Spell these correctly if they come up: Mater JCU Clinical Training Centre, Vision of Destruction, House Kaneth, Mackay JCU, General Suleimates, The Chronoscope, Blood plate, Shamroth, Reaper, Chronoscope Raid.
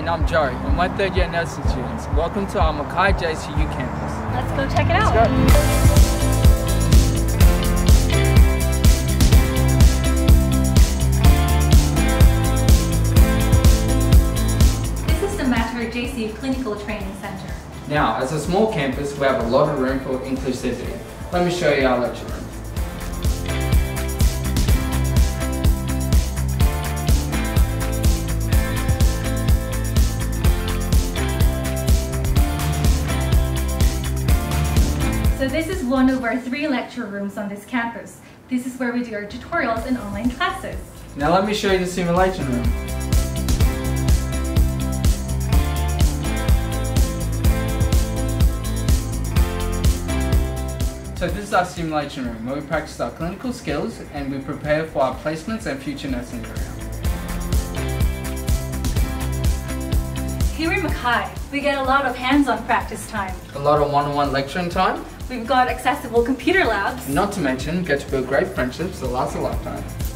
and I'm Joe. I'm one third-year nursing students. Welcome to our Mackay JCU campus. Let's go check it out. Let's go. Mater JCU Clinical Training Centre. Now, as a small campus, we have a lot of room for inclusivity. Let me show you our lecture room. So this is one of our 3 lecture rooms on this campus. This is where we do our tutorials and online classes. Now let me show you the simulation room. So this is our simulation room where we practice our clinical skills and we prepare for our placements and future nursing career. Here in Mackay, we get a lot of hands-on practice time. A lot of one-on-one lecturing time. We've got accessible computer labs. Not to mention, get to build great friendships that last a lifetime.